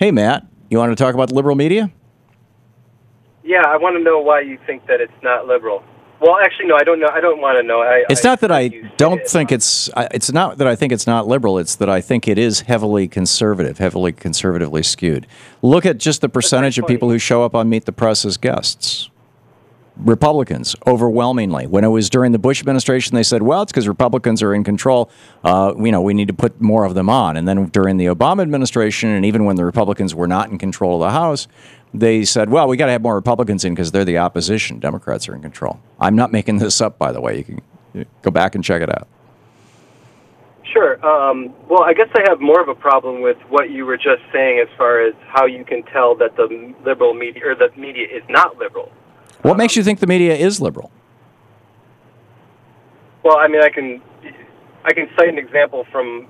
Hey, Matt, you want to talk about liberal media? Yeah, I want to know why you think that it's not liberal. Well, actually, no, I don't know. I don't want to know. It's not that I think it's not liberal. It's that I think it is heavily conservative, heavily conservatively skewed. Look at just the percentage of people who show up on Meet the Press as guests. Republicans, overwhelmingly. When it was during the Bush administration, they said, well, it's because Republicans are in control. You know, we need to put more of them on. And then during the Obama administration, and even when the Republicans were not in control of the House, they said, well, we got to have more Republicans in because they're the opposition. Democrats are in control. I'm not making this up, by the way. You can go back and check it out. Sure. Well, I guess I have more of a problem with what you were just saying as far as how you can tell that the liberal media or the media is not liberal. What makes you think the media is liberal? Well, I mean, I can cite an example from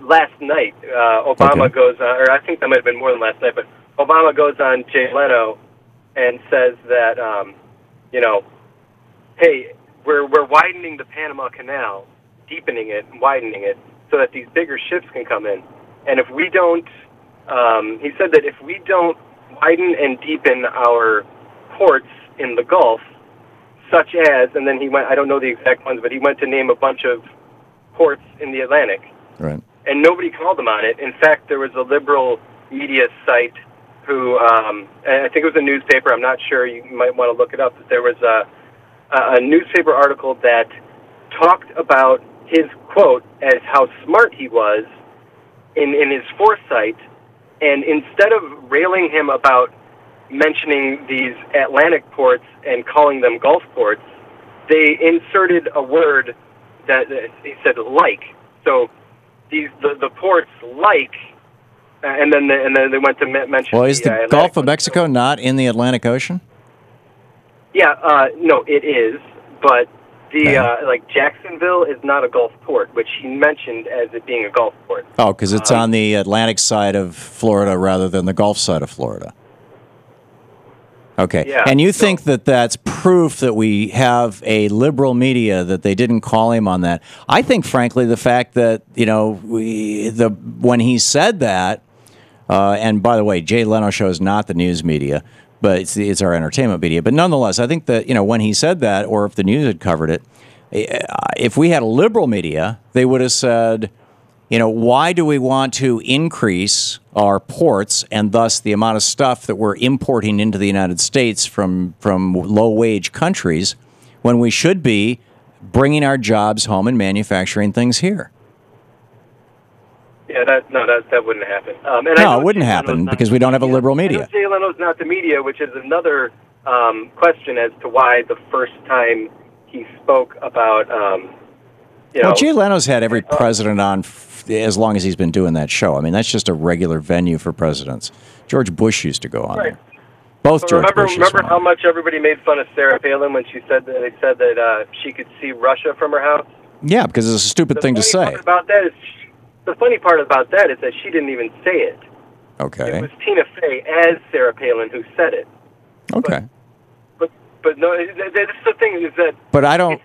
last night. Obama goes on, or I think that might have been more than last night, but Obama goes on Jay Leno and says that, you know, hey, we're widening the Panama Canal, deepening it and widening it so that these bigger ships can come in. And if we don't, he said that if we don't widen and deepen our ports in the Gulf, such as, and then he went, I don't know the exact ones, but he went to name a bunch of ports in the Atlantic. Right. And nobody called them on it. In fact, there was a liberal media site who, and I think it was a newspaper, I'm not sure, you might want to look it up, but there was a newspaper article that talked about his quote as how smart he was in his foresight, and instead of railing him about mentioning these Atlantic ports and calling them Gulf ports, they inserted a word that he said, like. So these the ports like, and then they went to mention. Well, is the Gulf of Mexico not in the Atlantic Ocean? Yeah, no, it is, but the like Jacksonville is not a Gulf port, which he mentioned as it being a Gulf port. Oh, because it's on the Atlantic side of Florida rather than the Gulf side of Florida. Okay, yeah, and you think that that's proof that we have a liberal media, that they didn't call him on that? I think, frankly, the fact that, you know, when he said that, and by the way, Jay Leno show is not the news media, but it's our entertainment media. But nonetheless, I think that, you know, when he said that, or if the news had covered it, if we had a liberal media, they would have said, you know, why do we want to increase our ports and thus the amount of stuff that we're importing into the United States from low-wage countries when we should be bringing our jobs home and manufacturing things here? Yeah, that wouldn't happen. No, it wouldn't happen because we don't have a liberal media. Jay Leno's not the media, which is another question as to why the first time he spoke about... Well, Jay Leno's had every president on as long as he's been doing that show. I mean, that's just a regular venue for presidents. George Bush used to go on there. Both George Bushes. Remember how much everybody made fun of Sarah Palin when she said that she could see Russia from her house? Yeah, because it's a stupid thing to say. The funny part about that is that she didn't even say it. Okay. It was Tina Fey as Sarah Palin who said it. Okay. But no, that's the thing is that. But I don't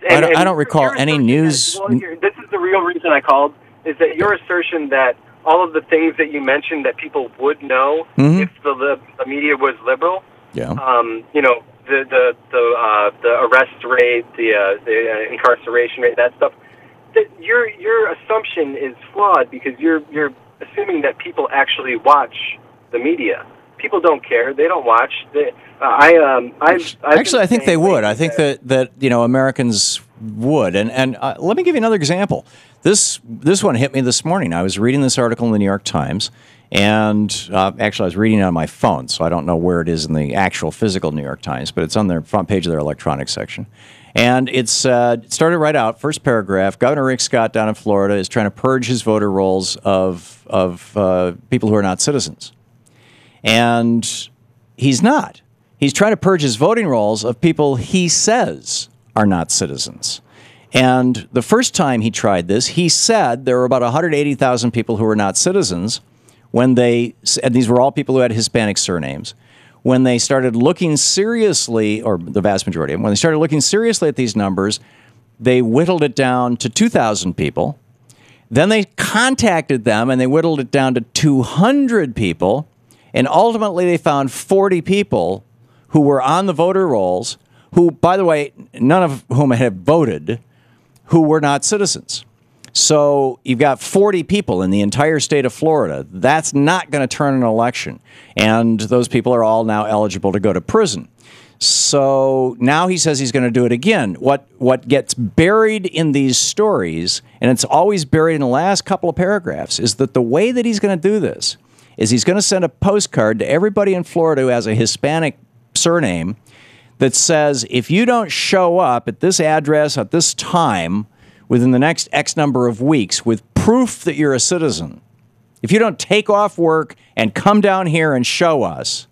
recall any news. This is the real reason I called. Is that your assertion that all of the things that you mentioned that people would know if the media was liberal? Yeah. You know, the arrest rate, the incarceration rate, that stuff. That your assumption is flawed because you're assuming that people actually watch the media. People don't care. They don't watch. Actually, I think they would. I think that you know, Americans would. And let me give you another example. This one hit me this morning. I was reading this article in the New York Times, and actually, I was reading it on my phone, so I don't know where it is in the actual physical New York Times, but it's on their front page of their electronic section. And it's started right out, first paragraph, Governor Rick Scott down in Florida is trying to purge his voter rolls of people who are not citizens. And he's not. He's trying to purge his voting rolls of people he says are not citizens. And the first time he tried this, he said there were about 180,000 people who were not citizens when they, and these were all people who had Hispanic surnames, when they started looking seriously, or the vast majority of them, when they started looking seriously at these numbers, they whittled it down to 2,000 people. Then they contacted them, and they whittled it down to 200 people, and ultimately they found 40 people who were on the voter rolls, who, by the way, none of whom had voted, who were not citizens. So you've got 40 people in the entire state of Florida. That's not going to turn an election, and those people are all now eligible to go to prison. So now he says he's going to do it again. What gets buried in these stories, and it's always buried in the last couple of paragraphs, is that the way that he's going to do this is he's going to send a postcard to everybody in Florida who has a Hispanic surname that says, if you don't show up at this address at this time within the next X number of weeks with proof that you're a citizen, if you don't take off work and come down here and show us,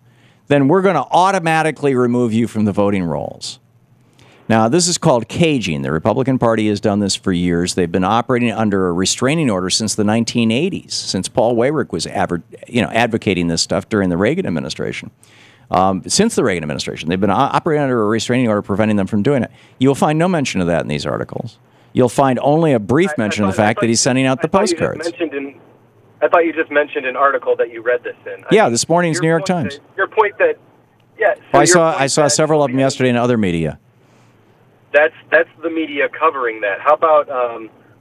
then we're going to automatically remove you from the voting rolls. Now, this is called caging. The Republican Party has done this for years. They've been operating under a restraining order since the 1980s, since Paul Weyrick was advocating this stuff during the Reagan administration. Since the Reagan administration, they've been operating under a restraining order preventing them from doing it. You'll find no mention of that in these articles. You'll find only a brief mention of the fact that he's sending out the postcards. I thought you just mentioned an article that you read this in. Yeah, this morning's New York Times. Your point that, yeah. Well, I saw several of them yesterday in other media. That's the media covering that. How about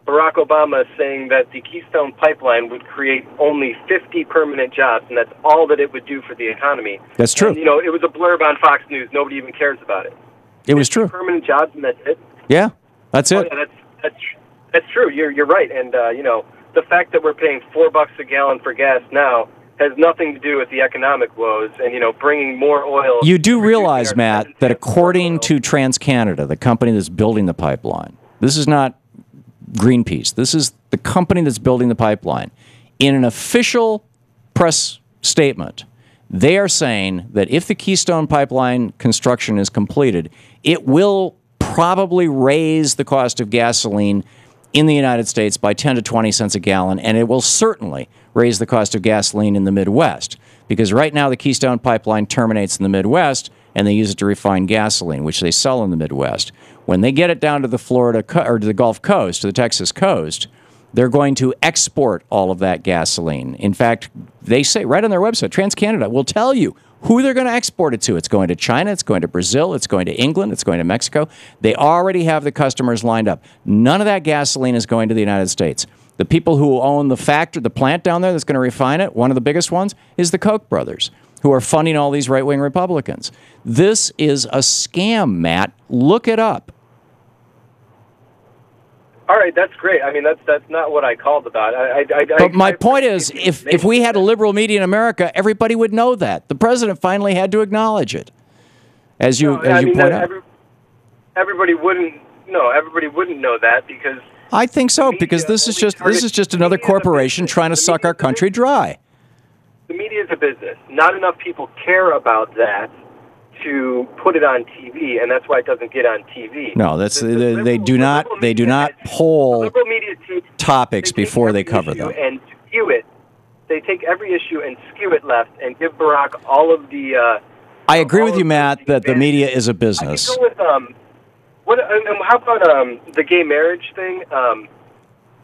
Barack Obama saying that the Keystone Pipeline would create only 50 permanent jobs, and that's all that it would do for the economy? That's true. And, you know, it was a blurb on Fox News. Nobody even cares about it. It was true. Permanent jobs, and that's it? Yeah, that's it. Oh, yeah, that's true. You're right, and, you know, the fact that we're paying $4 a gallon for gas now has nothing to do with the economic woes and, you know, bringing more oil. You do realize, Matt, that according to TransCanada, the company that's building the pipeline, this is not Greenpeace. This is the company that's building the pipeline. In an official press statement, they are saying that if the Keystone Pipeline construction is completed, it will probably raise the cost of gasoline in the United States by 10 to 20 cents a gallon, and it will certainly raise the cost of gasoline in the Midwest, because right now the Keystone Pipeline terminates in the Midwest, and they use it to refine gasoline, which they sell in the Midwest. When they get it down to the Florida or to the Gulf Coast, to the Texas coast, they're going to export all of that gasoline. In fact, they say right on their website, TransCanada will tell you who they're going to export it to. It's going to China, it's going to Brazil, it's going to England, it's going to Mexico. They already have the customers lined up. None of that gasoline is going to the United States. The people who own the factory, the plant down there that's going to refine it, one of the biggest ones, is the Koch brothers, who are funding all these right-wing Republicans. This is a scam, Matt. Look it up. All right, that's great. I mean, that's not what I called about. But my point is, if we had a liberal media in America, everybody would know that. The president finally had to acknowledge it, as you point out. Everybody wouldn't. No, everybody wouldn't know that, because I think so. Because this is just another corporation trying to suck our country dry. The media is a business. Not enough people care about that to put it on TV, and that's why it doesn't get on TV. No, that's they do not poll topics before they cover them. And skew it. They take every issue and skew it left and give Barack all of the. I agree with you, Matt, that the media is a business. I could go with, how about the gay marriage thing?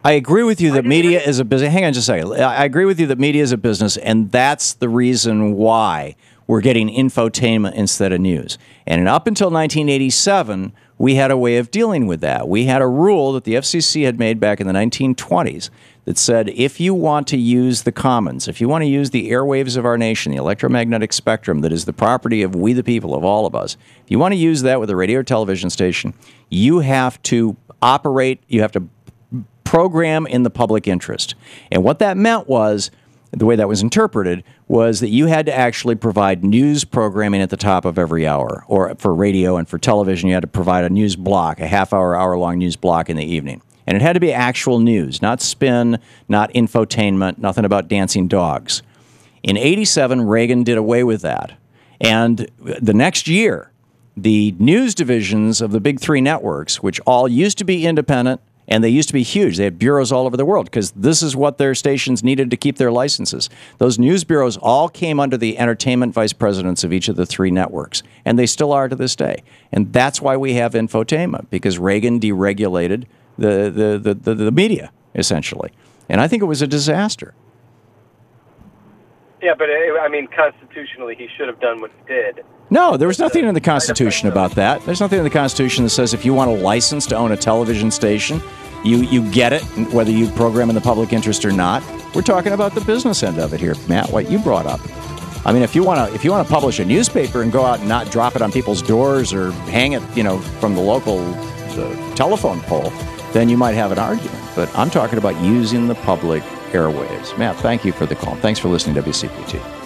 I agree with you that media is a business. Hang on just a second. I agree with you that media is a business, and that's the reason why we're getting infotainment instead of news. And up until 1987, we had a way of dealing with that. We had a rule that the FCC had made back in the 1920s that said, if you want to use the commons, if you want to use the airwaves of our nation, the electromagnetic spectrum that is the property of we the people, of all of us, if you want to use that with a radio or television station, you have to operate, you have to program in the public interest. And what that meant was, the way that was interpreted, was that you had to actually provide news programming at the top of every hour, or for radio and for television, you had to provide a news block, a half-hour, hour-long news block in the evening. And it had to be actual news, not spin, not infotainment, nothing about dancing dogs. In 87, Reagan did away with that. And the next year, the news divisions of the big three networks, which all used to be independent, and they used to be huge. They had bureaus all over the world because this is what their stations needed to keep their licenses. Those news bureaus all came under the entertainment vice presidents of each of the three networks, and they still are to this day. And that's why we have infotainment, because Reagan deregulated the media. essentially. And I think it was a disaster. Yeah, but I mean, constitutionally, he should have done what he did. No, there was nothing in the Constitution about that. There's nothing in the Constitution that says if you want a license to own a television station, you get it, whether you program in the public interest or not. We're talking about the business end of it here, Matt, what you brought up. I mean, if you want to publish a newspaper and go out and not drop it on people's doors or hang it, you know, from the local telephone pole, then you might have an argument. But I'm talking about using the public airwaves. Matt, thank you for the call. Thanks for listening to WCPT.